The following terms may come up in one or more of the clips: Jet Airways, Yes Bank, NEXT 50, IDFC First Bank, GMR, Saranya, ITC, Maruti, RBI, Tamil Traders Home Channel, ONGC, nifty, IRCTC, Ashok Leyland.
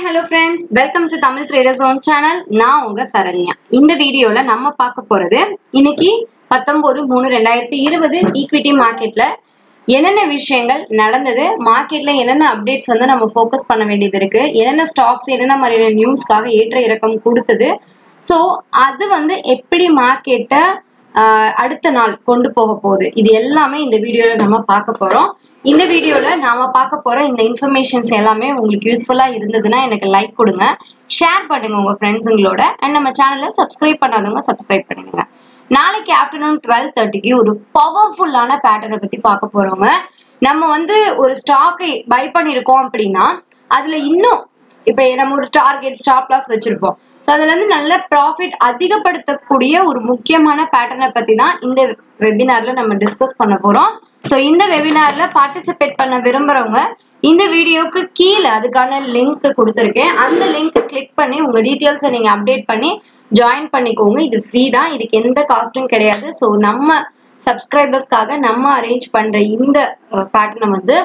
Hi, hello friends. Welcome to Tamil Traders Home Channel. நான் உங்க சரண்யா. இந்த வீடியோல நம்ம பார்க்க போறது இன்னைக்கு 19/3/2020 ஈக்விட்டி மார்க்கெட்ல என்னென்ன விஷயங்கள் நடந்தது, மார்க்கெட்ல என்னென்ன அப்டேட்ஸ் வந்து நம்ம ஃபோக்கஸ் பண்ண வேண்டியது இருக்கு, என்னென்ன ஸ்டாக்ஸ் என்னென்ன மாதிரியான நியூஸ்க்காக ஏற்ற இறக்கம் கொடுத்தது. ஸோ அது வந்து எப்படி மார்க்கெட்டை அடுத்த நாள் கொண்டு போக போகுது, இது எல்லாமே இந்த வீடியோல நம்ம பார்க்க போறோம். இந்த வீடியோல நாம பார்க்க போற இந்த இன்ஃபர்மேஷன்ஸ் எல்லாமே உங்களுக்கு யூஸ்ஃபுல்லா இருந்ததுன்னா எனக்கு லைக் கொடுங்க, ஷேர் பண்ணுங்க உங்க ஃப்ரெண்ட்ஸுங்களோட, அண்ட் நம்ம சேனலை சப்ஸ்கிரைப் பண்ணாதவங்க சப்ஸ்கிரைப் பண்ணுங்க. நாளைக்கு ஆஃப்டர்நூன் 12:30க்கு ஒரு பவர்ஃபுல்லான பேட்டர்னை பத்தி பார்க்க போறோங்க. நம்ம வந்து ஒரு ஸ்டாக்கை பை பண்ணிருக்கோம் அப்படின்னா அதுல இன்னும் இப்ப நம்ம ஒரு டார்கெட் ஸ்டாப் லாஸ் வச்சிருப்போம். ஸோ அதுல இருந்து நல்ல ப்ராஃபிட் அதிகப்படுத்தக்கூடிய ஒரு முக்கியமான பேட்டர்னை பத்தி தான் இந்த வெபினார்ல நம்ம டிஸ்கஸ் பண்ண போறோம். ஸோ இந்த வெபினார்ல பார்ட்டிசிபேட் பண்ண விரும்புறவங்க இந்த வீடியோக்கு கீழே அதுக்கான லிங்க் கொடுத்துருக்கேன். அந்த லிங்க் கிளிக் பண்ணி உங்க டீட்டெயில்ஸை நீங்க அப்டேட் பண்ணி ஜாயின் பண்ணிக்கோங்க. இது ஃப்ரீ தான், இதுக்கு எந்த காஸ்டும் கிடையாது. ஸோ நம்ம சப்ஸ்கிரைபர்ஸ்க்காக நம்ம அரேஞ்ச் பண்ற இந்த பேட்டர்னை வந்து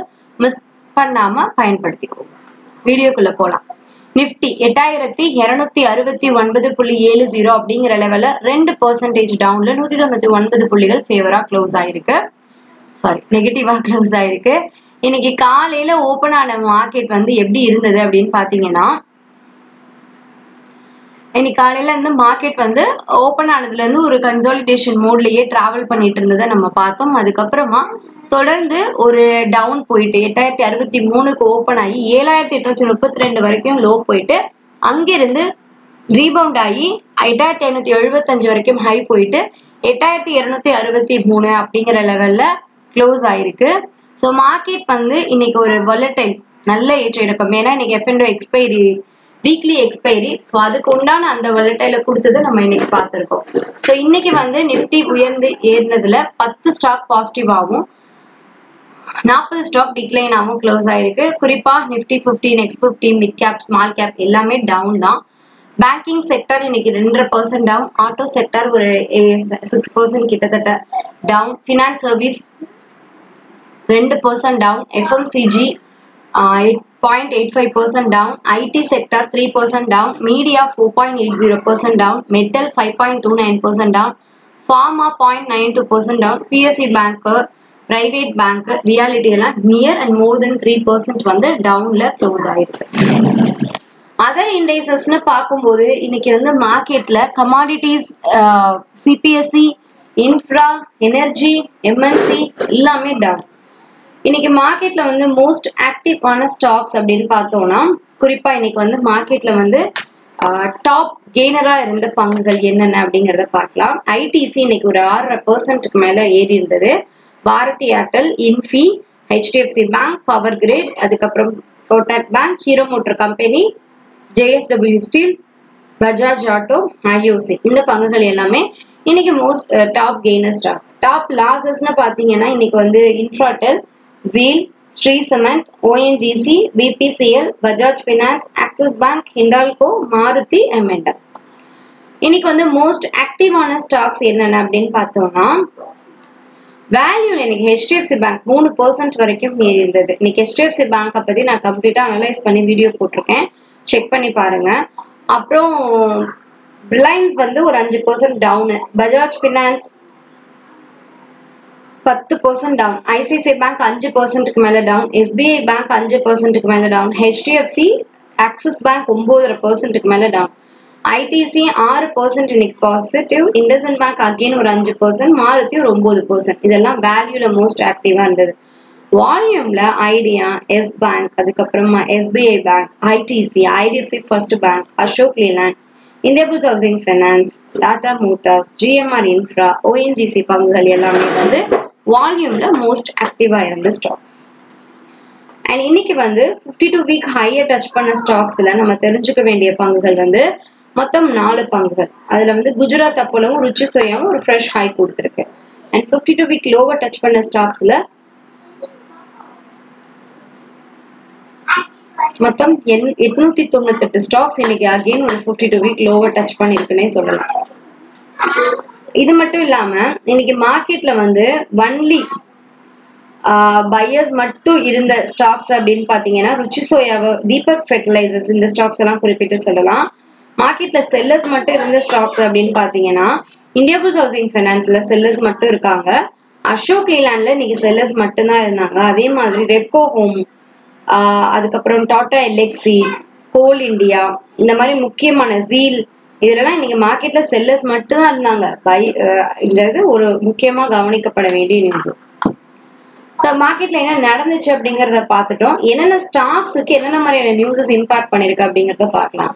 மிஸ் பண்ணாம பயன்படுத்திக்கோங்க. வீடியோக்குள்ள போலாம். நிப்டி 8269.70 அப்படிங்கிற லெவல்ல 2% டவுன்ல 199 ஃபேவரா க்ளோஸ் ஆயிருக்கு. நெகட்டிவா க்ளோஸ் ஆயிருக்கு. இன்னைக்கு காலையில ஓபன் ஆன மார்க்கெட் வந்து எப்படி இருந்தது அப்படின்னு பாத்தீங்கன்னா, இன்னைக்கு காலையில இந்த மார்க்கெட் வந்து ஓபன் ஆனதுல இருந்து ஒரு கன்சாலிடேஷன் மோட்லயே டிராவல் பண்ணிட்டு இருந்ததை நம்ம பார்த்தோம். அதுக்கப்புறமா தொடர்ந்து ஒரு டவுன் போயிட்டு 8063க்கு ஓபன் ஆகி 7832 வரைக்கும் லோ போயிட்டு, அங்கிருந்து ரீபவுண்ட் ஆகி 8575 வரைக்கும் ஹை போயிட்டு 8263 அப்படிங்கிற லெவல்ல க்ளோஸ் ஆயிருக்கு. ஸோ மார்க்கெட் வந்து இன்னைக்கு ஒரு வாலடைல் நல்ல ஏற்ற இறக்கம். ஏன்னா இன்னைக்கு F and O expiry, weekly expiry, so அதுக்கு உண்டான அந்த வாலடைல கொடுத்தது நம்ம இன்னைக்கு பார்த்துருக்கோம். ஸோ இன்னைக்கு வந்து நிப்டி உயர்ந்து ஏறினதுல 10 ஸ்டாக் பாசிட்டிவாகவும் 40 ஸ்டாக் டிக்ளைன் ஆகும் க்ளோஸ் ஆயிருக்கு. குறிப்பா Nifty 50, NEXT 50, mid cap, small cap எல்லாமே டவுன் தான். பேங்கிங் செக்டர் இன்னைக்கு 2.5% டவுன், ஆட்டோ செக்டர் ஒரு 6% கிட்டத்தட்ட down, finance service 2% down, FMCG 8.85% down, IT sector 3% down, media 4.80% down, metal 5.29% down, pharma 0.92% down, PSC bank, private bank, reality எல்லாம் near and more தென் 3% வந்து டவுன்ல close ஆயிருக்கு. Other இண்டெக்ஸஸ்னு பார்க்கும்போது இன்னைக்கு வந்து மார்க்கெட்ல commodities, CPSE, infra, energy, MNC எல்லாமே டவுன். இன்னைக்கு மார்க்கெட்ல வந்து மோஸ்ட் ஆக்டிவான ஸ்டாக்ஸ் அப்படின்னு பார்த்தோம்னா, குறிப்பா இன்னைக்கு வந்து மார்க்கெட்ல வந்து டாப் கெய்னரா இருந்த பங்குகள் என்னென்ன அப்படிங்கறத பார்க்கலாம். ஐடிசி இன்னைக்கு ஒரு 6.5%க்கு மேல ஏறி இருந்தது. Bharti Airtel, Infy, HDFC bank, power grid, அதுக்கப்புறம் Kotak bank, hero motor company, JSW steel, Bajaj auto, IOC இந்த பங்குகள் எல்லாமே இன்னைக்கு most top gainer stock. Top லாசஸ்னு பாத்தீங்கன்னா இன்னைக்கு வந்து Infratel, zeal, Shree cement, ONGC, BPCL, Bajaj finance, Axis bank, Hindalco, Maruti, எம்என்டர். இன்னைக்கு வந்து மோஸ்ட் ஆக்டிவான ஸ்டாக்ஸ் என்னென்ன அப்படின்னு பார்த்தோம்னா, வேல்யூ எனக்கு ஹெச்டிஎஃப்சி பேங்க் 3% வரைக்கும் இருந்தது. இன்னைக்கு ஹெச்டிஎஃப்சி பேங்கை பத்தி நான் கம்ப்ளீட்டா அனலைஸ் பண்ணி வீடியோ போட்டிருக்கேன், செக் பண்ணி பாருங்க. அப்புறம் ரிலையன்ஸ் வந்து ஒரு 5% down, Bajaj finance 10% down, ICC bank 5%க்கு மேல டவுன், எஸ்பிஐ பேங்க் 5%க்கு மேல டவுன், ஹெச்டிஎஃப்சி ஆக்சிஸ் பேங்க் 9% மேல டவுன், ITC 6% இன்னைக்கு பாசிட்டிவ், இண்டஸ்இன் பேங்க் அகைன் ஒரு 5%, மாருதி ஒரு 9%. இதெல்லாம் வேல்யூல மோஸ்ட் ஆக்டிவா இருந்தது. வால்யூம்ல ஐடியா, எஸ் பேங்க், அதுக்கப்புறமா SBA பேங்k, ITC, IDFC First Bank, Ashok Leyland, Indiabulls housing finance, Tata motors, GMR infra, ONGC பங்குகள் எல்லாமே வந்து வால்யூம்ல மோஸ்ட் ஆக்டிவா இருந்த ஸ்டாக்ஸ். அண்ட் இன்னைக்கு வந்து 52 வீக் ஹையை டச் பண்ண ஸ்டாக்ஸ்ல நம்ம தெரிஞ்சுக்க வேண்டிய பங்குகள் வந்து மொத்தம் 4 பங்குகள். அதுல வந்து குஜராத் அப்பளவும், ருச்சி சோயாவும் ஒரு ஃப்ரெஷ் ஹை கொடுத்துருக்கு. அண்ட் 52 வீக் லோவை டச் பண்ண ஸ்டாக்ஸ்ல மொத்தம் 898 ஸ்டாக்ஸ் இன்னைக்கு அகைன் ஒரு 52 வீக் லோவை டச் பண்ணிருக்குன்னே சொல்லலாம். இது மட்டும் இல்லாம இன்னைக்கு மார்க்கெட்ல வந்து ஒன்லி buyers மட்டும் இருந்த ஸ்டாக்ஸ் அப்படின்னு பாத்தீங்கன்னா ருச்சிசோயாவோ, தீபக் ஃபெர்டிலைசர்ஸ் இந்த ஸ்டாக்ஸ் எல்லாம் குறிப்பிட்டு சொல்லலாம். மார்க்கெட்ல செல்லர்ஸ் மட்டும் இருந்த ஸ்டாக்ஸ் அப்படின்னு பாத்தீங்கன்னா இந்தியாபுல்ஸ் ஹவுசிங் ஃபைனான்ஸ்ல செல்லர்ஸ் மட்டும் இருக்காங்க. அசோக் லீலாண்ட்ல இன்னைக்கு செல்லர்ஸ் மட்டும்தான் இருந்தாங்க. அதே மாதிரி ரெப்கோ ஹோம், அதுக்கப்புறம் டாடா எல்எக்சி, கோல் இண்டியா, இந்த மாதிரி முக்கியமான ஜீல், இதுலலாம் இன்னைக்கு மார்க்கெட்ல செல்லர்ஸ் மட்டும் தான் இருந்தாங்க. இந்த இது ஒரு முக்கியமா கவனிக்கப்பட வேண்டிய நியூஸ். ஸோ மார்க்கெட்ல என்ன நடந்துச்சு அப்படிங்கிறத பார்த்துட்டோம். என்னென்ன ஸ்டாக்ஸுக்கு என்னென்ன மாதிரியான நியூஸஸ் இம்பாக்ட் பண்ணிருக்கு அப்படிங்கிறத பார்க்கலாம்.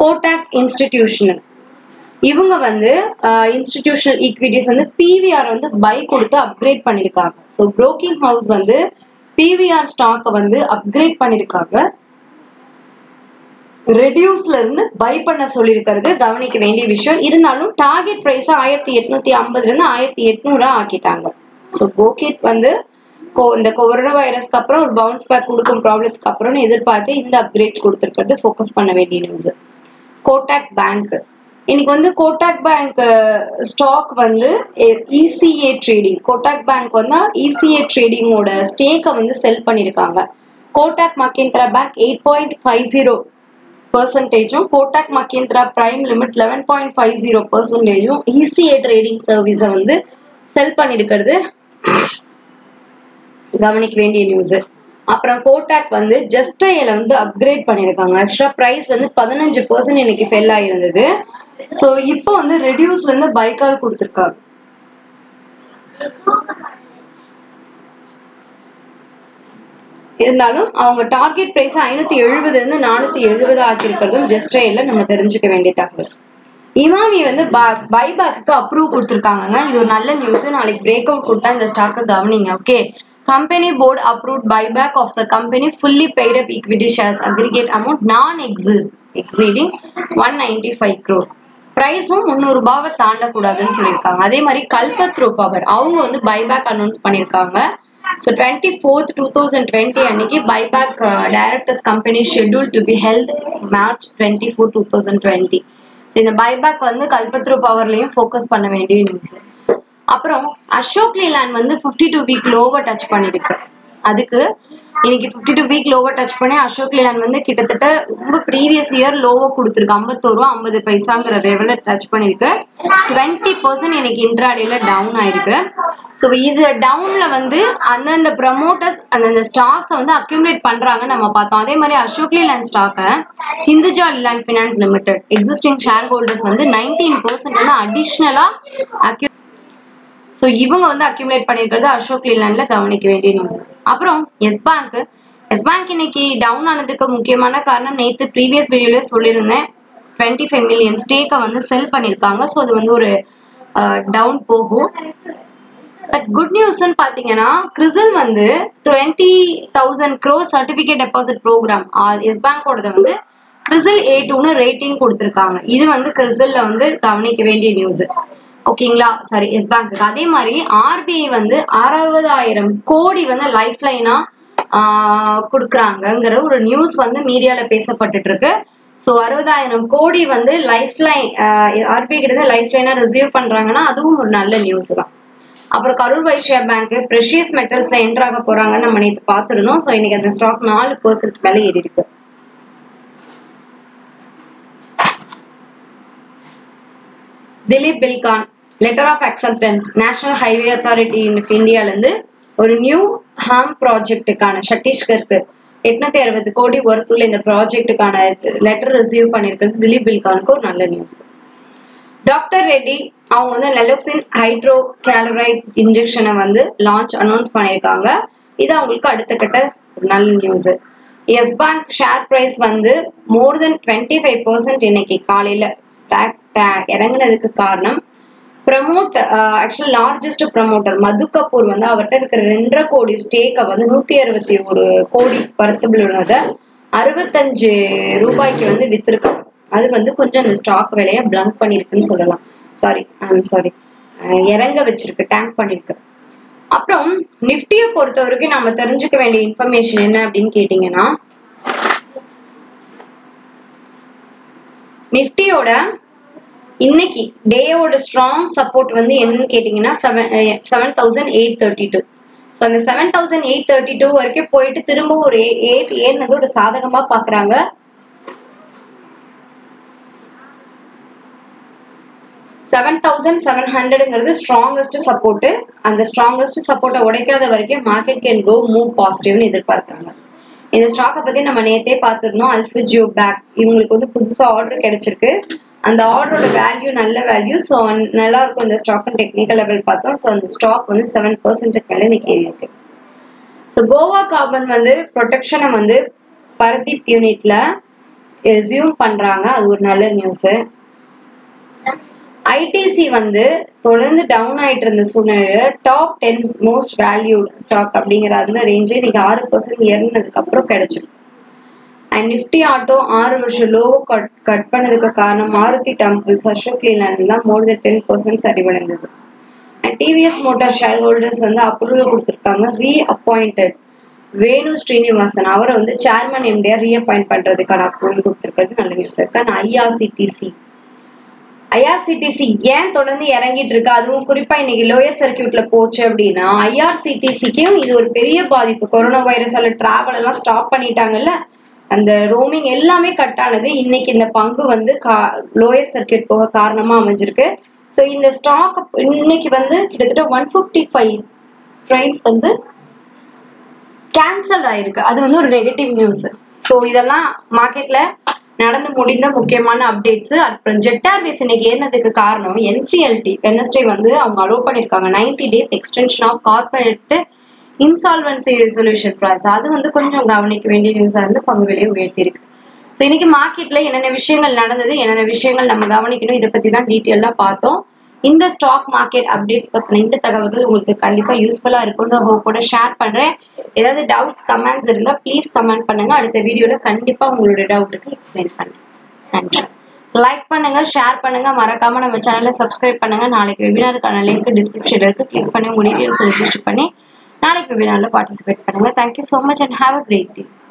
கோட்டாக் இன்ஸ்டிடியூஷனல், இவங்க இன்ஸ்டிடியூஷனல் ஈக்விட்டிஸ் பிவிஆர் பை கொடுத்து அப்கிரேட் பண்ணிருக்காங்க. ஸோ புரோக்கிங் ஹவுஸ் பிவிஆர் ஸ்டாக்கை அப்கிரேட் பண்ணிருக்காங்க. ரெடியூஸ்ல இருந்து பை பண்ண சொல்லியிருக்கிறது கவனிக்க வேண்டிய விஷயம். இருந்தாலும் டார்கெட் பிரைஸ் 1850 இருந்து 1800 ஆக்கிட்டாங்க. ஸோ கோகெட் இந்த கொரோனா வைரஸ்க்கு அப்புறம் ஒரு பவுன்ஸ் பேக் கொடுக்கும் ப்ராப்ளத்துக்கு அப்புறம் எதிர்பார்த்து இந்த அப்கிரேட் கொடுத்துருக்கிறது ஃபோக்கஸ் பண்ண வேண்டிய நியூஸ். கோட்டாக் பேங்க், இன்னைக்கு Kotak bank stock ECA trading, Kotak bank ECA ட்ரேடிங்கோட ஸ்டேக்கை செல் பண்ணியிருக்காங்க. Kotak Mahindra bank 8.50%, Kotak Mahindra prime limit 11.50%, ECA trading சர்வீஸை செல் பண்ணிருக்கிறது கவனிக்க வேண்டிய நியூஸ். அப்புறம் கோட்டாக் ஜஸ்டைல அப்கிரேட் பண்ணிருக்காங்க. ஆக்சுவலா பிரைஸ் 15% இன்னைக்கு ஃபெல் ஆயிருந்தது. சோ இப்போ ரெடியூஸ்ல இருந்து பை கால் கொடுத்திருக்காங்க. இருந்தாலும் அவங்க டார்கெட் பிரைஸ் 570 இருந்து 470 ஆக்கியிருக்கிறதும் ஜஸ்டைல நம்ம தெரிஞ்சுக்க வேண்டிய தகவல். இமாமி பைபேக்கு அப்ரூவ் கொடுத்திருக்காங்க. இது ஒரு நல்ல நியூஸ். நாளைக்கு பிரேக் அவுட் கொடுத்தா இந்த ஸ்டாக்கை கவனிங்க. Okay, company board approved buyback of the company fully paid up equity shares aggregate amount non-exceeding 195 crore. பிரைஸும் 300 ரூபாவை தாண்டக்கூடாதுன்னு சொல்லியிருக்காங்க. அதே மாதிரி கல்பத்ரோ பவர் அவங்க பைபேக் அனௌன்ஸ் பண்ணியிருக்காங்க. ஸோ 24th 2020 அன்னைக்கு buyback directors company schedule to be held March 24, 2020. இந்த பைபேக் கல்பத்ரோ பவர்லையும் ஃபோக்கஸ் பண்ண வேண்டிய நியூஸ். அப்புறம் அசோக் லீலாண்ட் 52 வீக் லோவை டச் பண்ணிருக்கு. அதுக்கு இன்னைக்கு 52 வீக் லோவை டச் பண்ணி அசோக் லீலாண்ட் கிட்டத்தட்ட ரொம்ப ப்ரீவியஸ் இயர் லோவை கொடுத்துருக்கு. 51 ரூபா 50 பைசாங்கிற லெவல டச் பண்ணிருக்கு. 20% இன்னைக்கு இன்ட்ராடேல டவுன் ஆயிருக்கு. ஸோ இது டவுன்ல அந்தந்த ப்ரமோட்டர்ஸ் அந்தந்த ஸ்டாக்ஸை அக்யூமுலேட் பண்றாங்க நம்ம பார்த்தோம். அதே மாதிரி அசோக் லீலாண்ட் ஸ்டாக்கை Hinduja Leyland finance limited existing share holders 19% அடிஷ்னலா இவங்க அக்யூமுலேட் பண்ணிருக்கிறது அசோக் லீலாண்ட்ல கவனிக்க வேண்டிய நியூஸ். அப்புறம் எஸ் பேங்க், எஸ் பேங்க் இன்னைக்கு டவுன் ஆனதுக்கு முக்கியமான காரணம் நேற்று ப்ரீவியஸ் வீடியோல சொல்லியிருந்தேன். 25 மில்லியன் ஸ்டேக்கை செல் பண்ணிருக்காங்க. ஸோ அது ஒரு டவுன் போகும். பட் குட் நியூஸ்ன்னு பாத்தீங்கன்னா CRISIL 20,000 crore certificate deposit programme Yes பேங்கோடது கிரிசல் A2 ரேட்டிங் கொடுத்திருக்காங்க. இது கிரிசல்ல கவனிக்க வேண்டிய நியூஸ். ஓகேங்களா, சாரி எஸ் பேங்க்கு. அதே மாதிரி ஆர்பிஐ 60,000 கோடி லைஃப் லைனா கொடுக்குறாங்கிற ஒரு நியூஸ் மீடியால பேசப்பட்டு இருக்கு. ஸோ 60,000 கோடி லைஃப் லைன் ஆர்பிஐ கிட்ட லைஃப் லைனா ரிசீவ் பண்றாங்கன்னா அதுவும் ஒரு நல்ல நியூஸ் தான். அப்புறம் கரூர் வைஸ்யா பேங்க் ப்ரெஷியஸ் மெட்டல்ஸ்ல என்டர் ஆக போறாங்கன்னு நம்ம நேற்று பார்த்துருந்தோம். ஸோ இன்னைக்கு அந்த ஸ்டாக் 4% மேலே ஏறி இருக்கு. Dilip Buildcon letter of acceptance national highway authority இந்தியால ஒரு நியூ ஹாம் ப்ராஜெக்டுக்கான சத்தீஸ்கருக்கு 860 கோடி ஒர்த்துள்ள இந்த ப்ராஜெக்டுக்கான லெட்டர் ரிசீவ் பண்ணிருக்கிறது திலீப் பில்கானுக்கு ஒரு நல்ல நியூஸ். டாக்டர் ரெட்டி அவங்க நெலோக்சின் ஹைட்ரோ கேலரைட் இன்ஜெக்ஷனை லான்ச் அனௌன்ஸ் பண்ணியிருக்காங்க. இது அவங்களுக்கு அடுத்த கட்ட நல்ல news. Yes bank share price more than 25% இன்னைக்கு காலையில இறங்குனதுக்கு காரணம் லார்ஜஸ்ட் ப்ரமோட்டர் மது கபூர் அவர்கிட்ட இருக்கிற 2.5 கோடி ஸ்டேக்கை 161 கோடி பரத்துள்ளத 65 ரூபாய்க்கு வித்திருக்கு. அது கொஞ்சம் அந்த ஸ்டாக் விலைய பிளங்க் பண்ணிருக்குன்னு சொல்லலாம். சாரி இறங்க வச்சிருக்கு, டேங்க் பண்ணிருக்கு. அப்புறம் நிப்டியை பொறுத்த வரைக்கும் நம்ம தெரிஞ்சுக்க வேண்டிய இன்ஃபர்மேஷன் என்ன அப்படின்னு கேட்டீங்கன்னா நிப்டியோட இன்னைக்கு டேயோட ஸ்ட்ராங் சப்போர்ட் என்னன்னு கேட்டீங்கன்னா 7,832. So அந்த 7,832 வரைக்கும் போயிட்டு திரும்ப ஒரு 8 வந்து ஒரு சாதகமா பாக்குறாங்க. ஸ்ட்ராங்கஸ்ட் சப்போர்ட், அந்த ஸ்ட்ராங்கஸ்ட் சப்போர்ட்டை உடைக்காத வரைக்கும் மார்க்கெட் கேன் கோ மூவ் பாசிட்டிவ்னு எதிர்பார்க்கிறாங்க. இந்த ஸ்டாக்கை பத்தி நம்ம நேத்தே பார்த்துருந்தோம். அல்ஃபிஜியோ பேக் இவங்களுக்கு வந்து புதுசா ஆர்டர் கிடைச்சிருக்கு. அந்த ஆர்டரோட வேல்யூ நல்ல வேல்யூ, ஸோ நல்லா இருக்கும் இந்த ஸ்டாக். டெக்னிக்கல் லெவல் பார்த்தோம். ஸோ அந்த ஸ்டாக் வந்து 7% மேலே இன்னைக்கு இருக்கு. ஸோ கோவா கார்பன் வந்து ப்ரொடெக்ஷனை வந்து பரதீப் யூனிட்ல ரெசியூம் பண்றாங்க, அது ஒரு நல்ல நியூஸ். ஐடிசி வந்து தொடர்ந்து டவுன் ஆயிட்டு இருந்த சூழ்நிலையில டாப் 10 மோஸ்ட் வேல்யூ ஸ்டாக் அப்படிங்கிற அந்த ரேஞ்சு இன்னைக்கு 6% ஏறினதுக்கு அப்புறம் கிடைச்சிருக்கு. அண்ட் நிஃப்டி ஆட்டோ 6 வருஷம் லோவோ கட் பண்ணதுக்கு காரணம் மாருதி டெம்பிள்ஸ் அசோக் லீலாண்ட் தான் மோர் தென் 10% சரிவடைந்தது. And TVS motor share holders வந்து அப்ரூவல் கொடுத்துருக்காங்க. ரீஅப்பாயிண்டட் வேணு ஸ்ரீனிவாசன் அவரை வந்து சேர்மன் எம்டியா ரீஅப்பாயிண்ட் பண்றதுக்கான அப்ரூவல் கொடுத்துருக்கிறது நல்ல நியூஸ் இருக்கு. அண்ட் ஐஆர்சிடிசி ஏன் தொடர்ந்து இறங்கிட்டு இருக்கு, அதுவும் குறிப்பா இன்னைக்கு லோயர் சர்க்கியூட்ல போச்சு அப்படின்னா ஐஆர்சிடிசிக்கும் இது ஒரு பெரிய பாதிப்பு. கொரோனா வைரஸ் அல்ல டிராவல் எல்லாம் ஸ்டாப் பண்ணிட்டாங்கல்ல, அந்த ரோமிங் எல்லாமே கட் ஆனது. இன்னைக்கு இந்த பங்கு வந்து லோயர் சர்க்கியூட் போக காரணமா அமைஞ்சிருக்கு. ஸோ இந்த ஸ்டாக் இன்னைக்கு வந்து கிட்டத்தட்ட 155 ட்ரெயின்ஸ் வந்து கேன்சல் ஆயிருக்கு. அது வந்து ஒரு நெகட்டிவ் நியூஸ். ஸோ இதெல்லாம் மார்க்கெட்ல நடந்து முடிந்த முக்கியமான அப்டேட்ஸ். அப்புறம் ஜெட் ஏர்வேஸ் இன்னைக்கு ஏறினதுக்கு காரணம் என்சிஎல்டி வெனஸ்டே வந்து அவங்க அலோவ் பண்ணிருக்காங்க 90 days extension of corporate insolvency resolution process. அது வந்து கொஞ்சம் கவனிக்க வேண்டிய நியூஸாக இருந்து பங்கு விலையை உயர்த்திருக்கு. ஸோ இன்னைக்கு மார்க்கெட்ல என்னென்ன விஷயங்கள் நடந்தது, என்னென்ன விஷயங்கள் நம்ம கவனிக்கணும், இதை பத்தி தான் டீட்டெயிலாக பார்த்தோம். இந்த ஸ்டாக் மார்க்கெட் அப்டேட்ஸ் பத்தின இந்த தகவல்கள் உங்களுக்கு கண்டிப்பா யூஸ்ஃபுல்லா இருக்கும்ன்ற ஹோப்போட ஷேர் பண்றேன். ஏதாவது டவுட்ஸ் கமெண்ட்ஸ் இருந்தா ப்ளீஸ் கமெண்ட் பண்ணுங்க. அடுத்த வீடியோல கண்டிப்பா உங்களுடைய டவுட்டுக்கு எக்ஸ்பிளைன் பண்ணுறேன். நன்றி. லைக் பண்ணுங்க, ஷேர் பண்ணுங்க, மறக்காம நம்ம சேனலை சப்ஸ்கிரைப் பண்ணுங்க. நாளைக்கு வெபினாருக்கான லிங்க் டிஸ்கிரிப்ஷன் இருக்கு, கிளிக் பண்ணி உங்க டீட்டெயில்ஸ் ரெஜிஸ்டர் பண்ணி நாளைக்கு வெபினார்ல பார்ட்டிசிபேட் பண்ணுங்க. Thank you so much and have a great day.